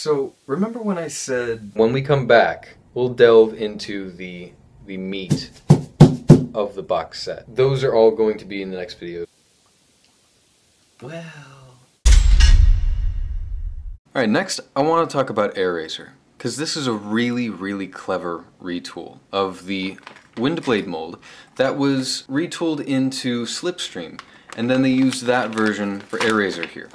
So, remember when I said, when we come back, we'll delve into the meat of the box set. Those are all going to be in the next video. Well... Alright, next I want to talk about Airazor, because this is a really, really clever retool of the Windblade mold that was retooled into Slipstream, and then they used that version for Airazor here.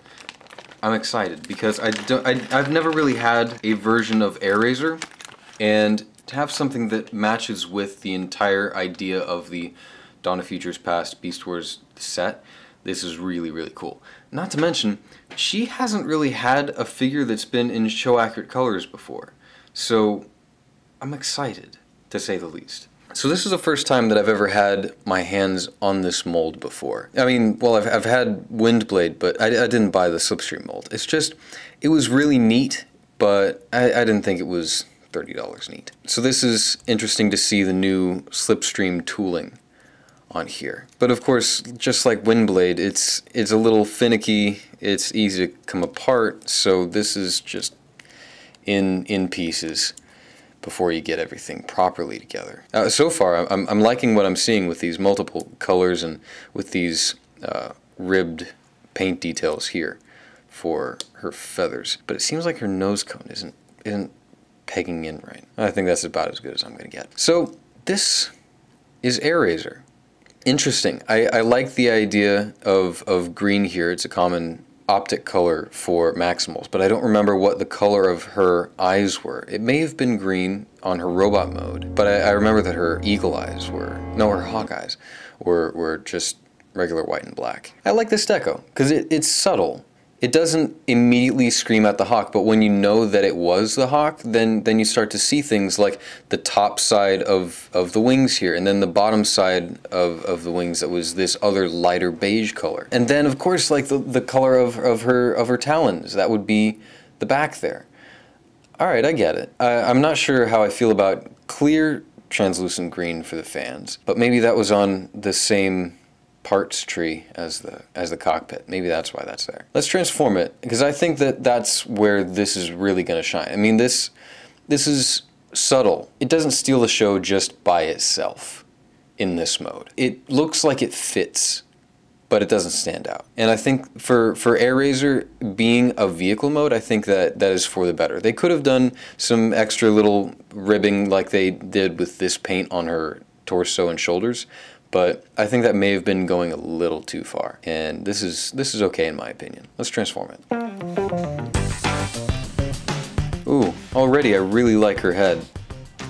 I'm excited because I've never really had a version of Airazor, and to have something that matches with the entire idea of the Dawn of Future's Past Beast Wars set, this is really, really cool. Not to mention, she hasn't really had a figure that's been in show accurate colors before, so I'm excited, to say the least. So this is the first time that I've ever had my hands on this mold before. I mean, well, I've had Windblade, but I didn't buy the Slipstream mold. It's just, it was really neat, but I didn't think it was $30 neat. So this is interesting to see the new Slipstream tooling on here. But of course, just like Windblade, it's a little finicky, it's easy to come apart, so this is just in pieces before you get everything properly together. So far, I'm liking what I'm seeing with these multiple colors and with these ribbed paint details here for her feathers. But it seems like her nose cone isn't pegging in right. I think that's about as good as I'm going to get. So this is Airazor. Interesting. I like the idea of green here. It's a common optic color for Maximals, but I don't remember what the color of her eyes were. It may have been green on her robot mode, but I remember that her eagle eyes were, no, her hawk eyes were just regular white and black. I like this deco, because it's subtle. It doesn't immediately scream at the hawk, but when you know that it was the hawk, then you start to see things like the top side of the wings here, and then the bottom side of the wings that was this other lighter beige color. And then, of course, like the color of her talons, that would be the back there. All right, I get it. I'm not sure how I feel about clear translucent green for the fans, but maybe that was on the same parts tree as the cockpit. Maybe that's why that's there. Let's transform it, because I think that that's where this is really going to shine. I mean, this is subtle. It doesn't steal the show just by itself in this mode. It looks like it fits, but it doesn't stand out. And I think for Airazor being a vehicle mode, I think that is for the better. They could have done some extra little ribbing like they did with this paint on her torso and shoulders, but I think that may have been going a little too far. And this is okay in my opinion. Let's transform it. Ooh, already I really like her head.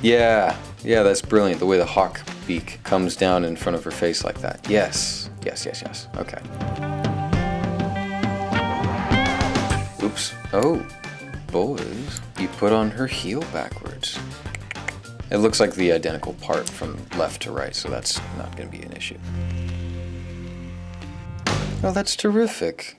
Yeah, that's brilliant, the way the hawk beak comes down in front of her face like that. Yes, okay. Oops, oh, boys. You put on her heel backwards. It looks like the identical part from left to right, so that's not going to be an issue. Oh, that's terrific.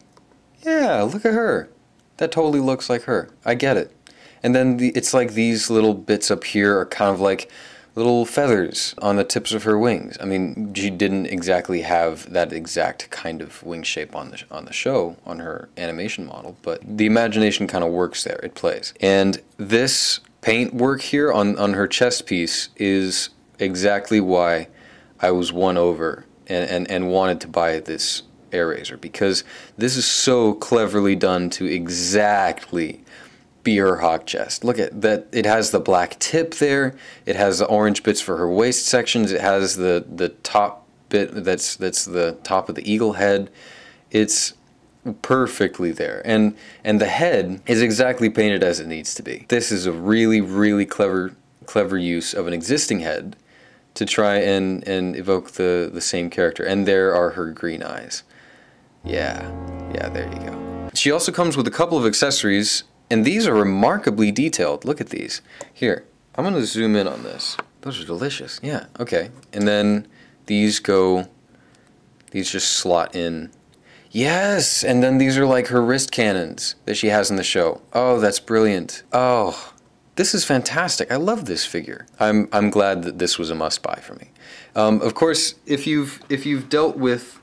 Yeah, look at her. That totally looks like her. I get it. And then it's like these little bits up here are kind of like little feathers on the tips of her wings. I mean, she didn't exactly have that exact kind of wing shape on the show, on her animation model, but the imagination kind of works there. It plays. And this paint work here on her chest piece is exactly why I was won over and wanted to buy this Airazor, because this is so cleverly done to exactly be her hawk chest. Look at that, it has the black tip there, it has the orange bits for her waist sections, it has the top bit that's the top of the eagle head. It's perfectly there, and the head is exactly painted as it needs to be. This is a really, really clever use of an existing head to try and evoke the same character. And there are her green eyes. Yeah, there you go. She also comes with a couple of accessories, and these are remarkably detailed. Look at these. Here, I'm gonna zoom in on this. Those are delicious. Yeah, okay. And then these just slot in. Yes, and then these are like her wrist cannons that she has in the show. Oh, that's brilliant. Oh, this is fantastic. I love this figure. I'm glad that this was a must-buy for me. Of course, if you've dealt with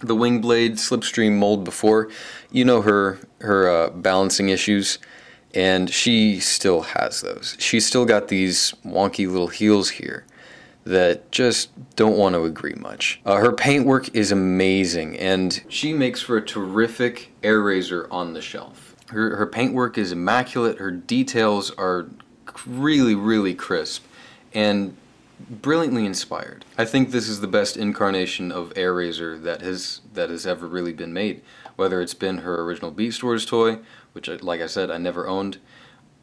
the Wingblade Slipstream mold before, you know her balancing issues, And she still has those. She's still got these wonky little heels here that just don't want to agree much. Her paintwork is amazing, and she makes for a terrific Airazor on the shelf. Her paintwork is immaculate. Her details are really, really crisp and brilliantly inspired. I think this is the best incarnation of Airazor that has ever really been made, whether it's been her original Beast Wars toy, which, like I said, I never owned,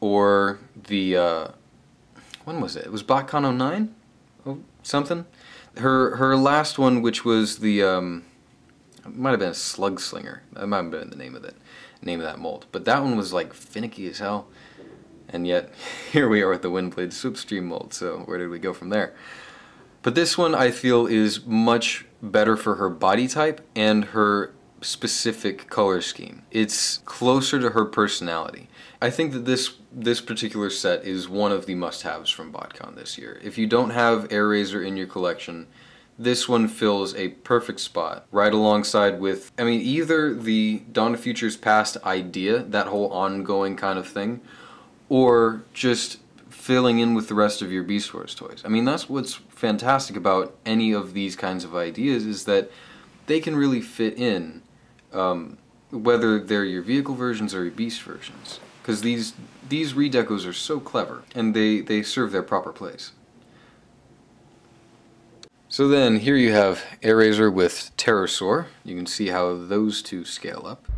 or the, when was it? It was BotCon 09? Oh, something? Her last one, which was the, it might have been a Slug Slinger. That might have been the name of that mold. But that one was, like, finicky as hell. And yet, here we are with the Windblade Slipstream mold, so where did we go from there? But this one, I feel, is much better for her body type and her specific color scheme. It's closer to her personality. I think that this particular set is one of the must-haves from BotCon this year. If you don't have Airazor in your collection, this one fills a perfect spot, right alongside with, I mean, either the Dawn of Future's Past idea, that whole ongoing kind of thing, or just filling in with the rest of your Beast Wars toys. I mean, that's what's fantastic about any of these kinds of ideas, is that they can really fit in, whether they're your vehicle versions or your beast versions. Because these redecos are so clever, and they serve their proper place. So then, here you have Airazor with Terrorsaur. You can see how those two scale up.